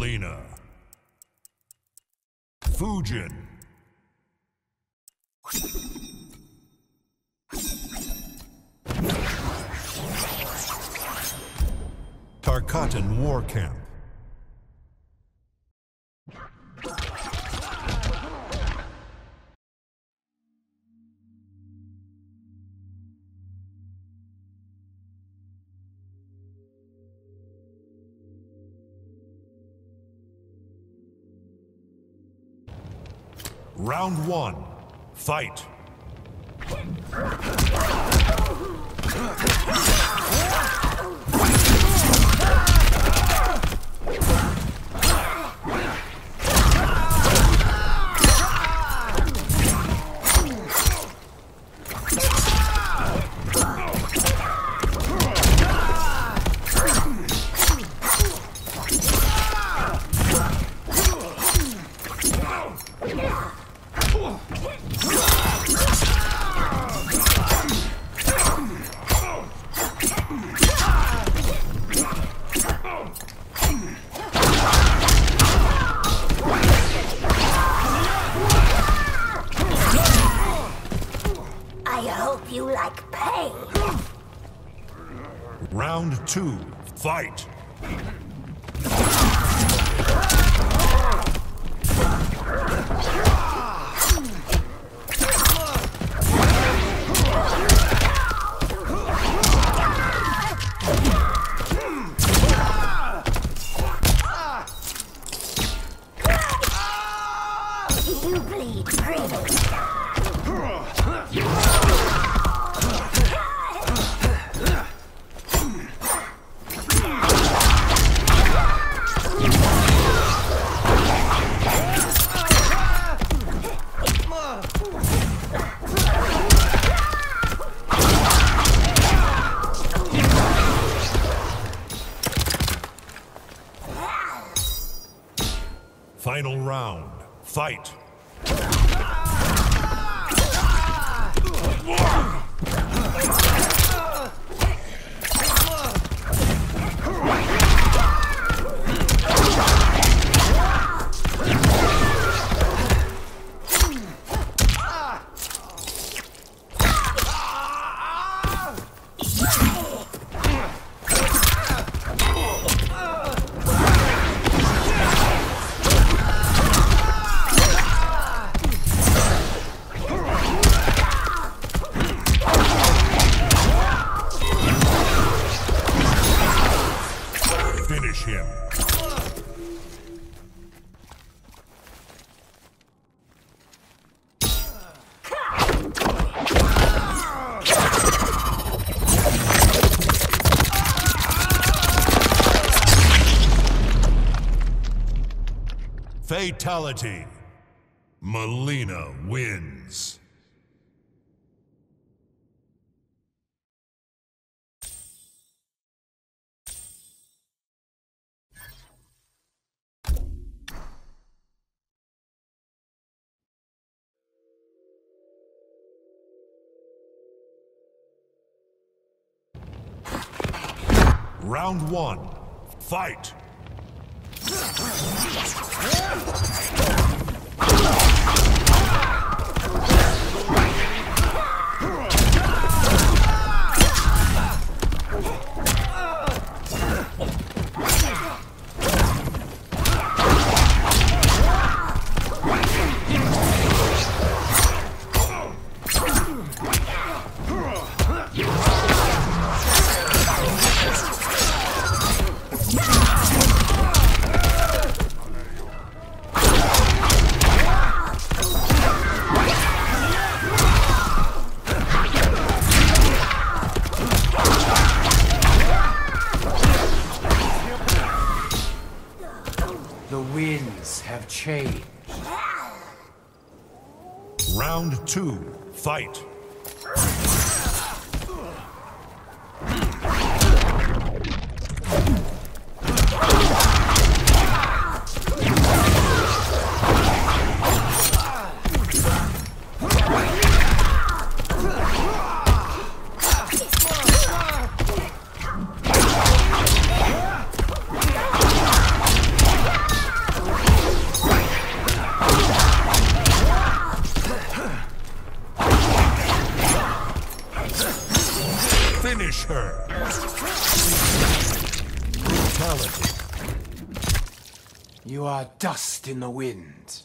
Mileena. Fujin. Tarkatan War Camp. Round one, fight. Round two, fight! You bleed freely. Final round, fight! Him. Fatality. Mileena wins. Round one, fight! Have changed. Round two, fight. Finish her. Fatality. You are dust in the wind.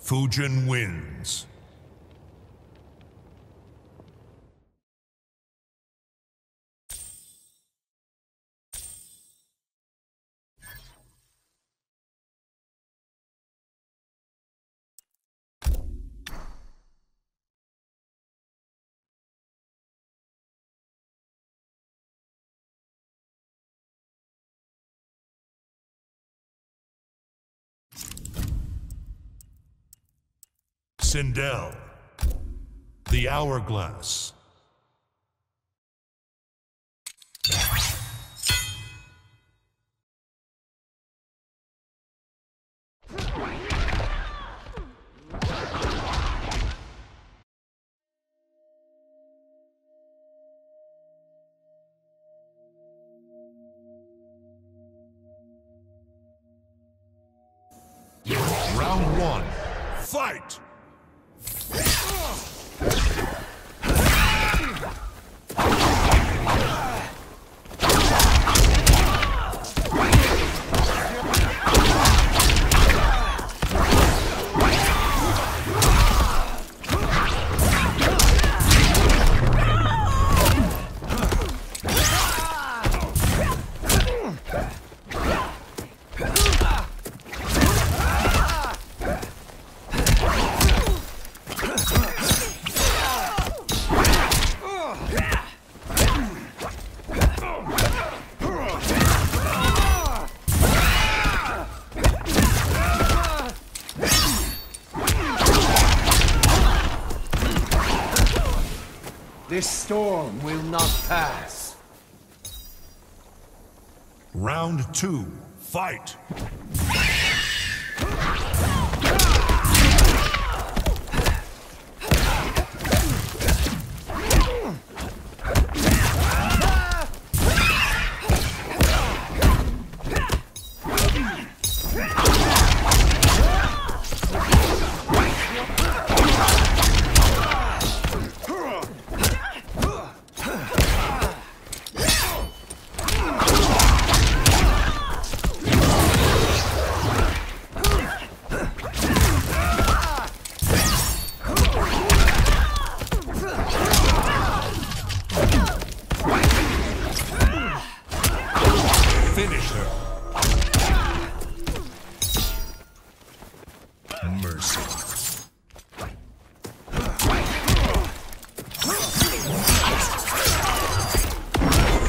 Fujin wins. Sindel, the hourglass. Round one, fight! This storm will not pass. Round two, fight!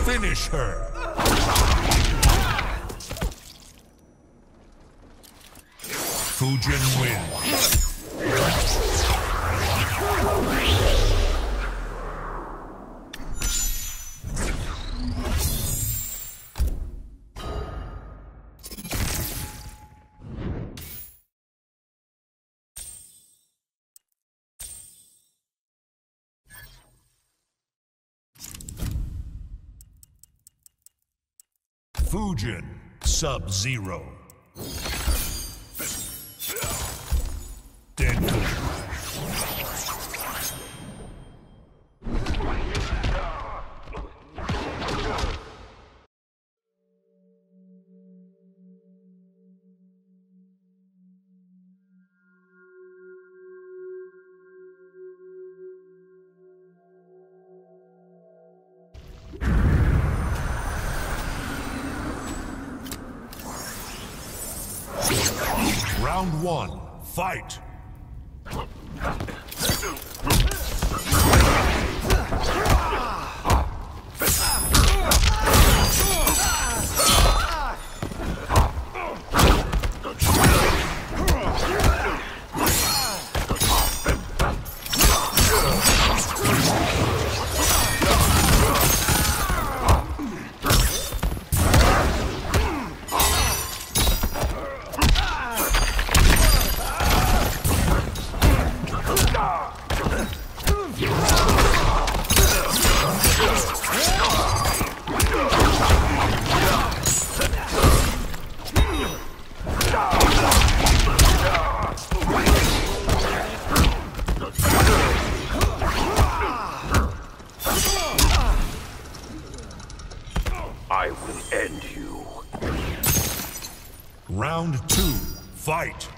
Finish her. Fujin wins. Fujin, Sub-Zero. Deadly. Round one, fight! Round 2, fight!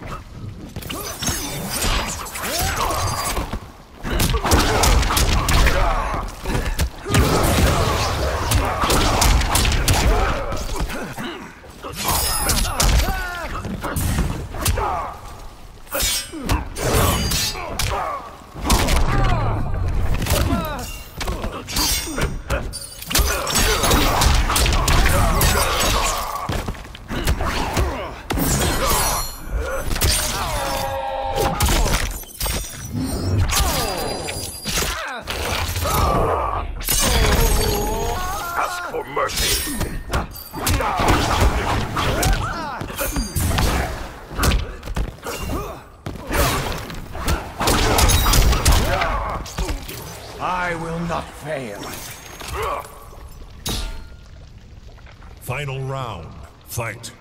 I will not fail. Final round, fight.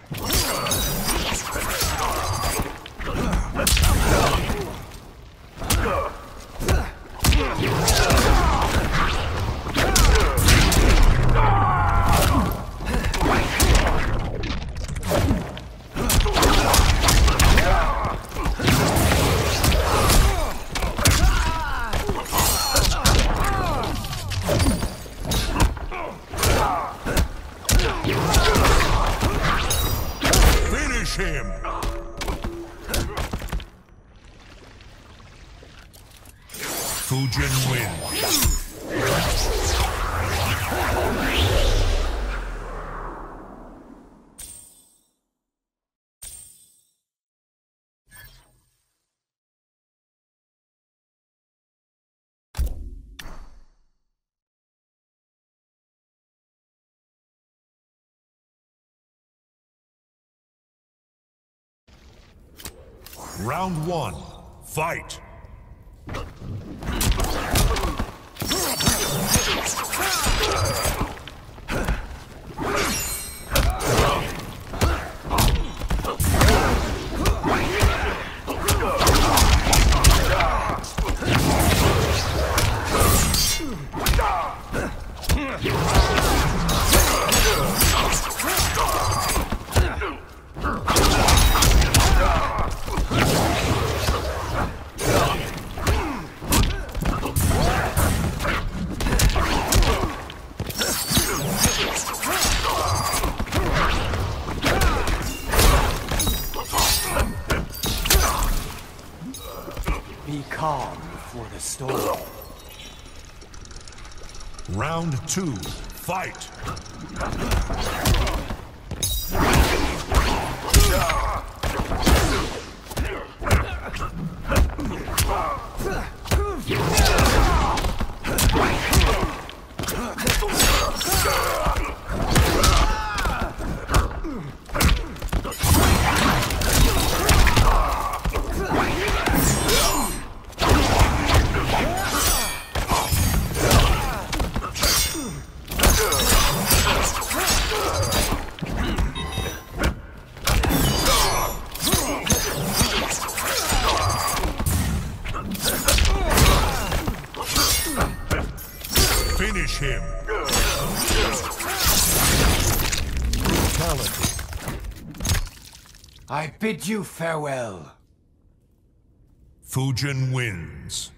Fujin wins. Round 1, fight! Be calm before the storm. Round 2, fight! Finish him! Fatality. I bid you farewell. Fujin wins.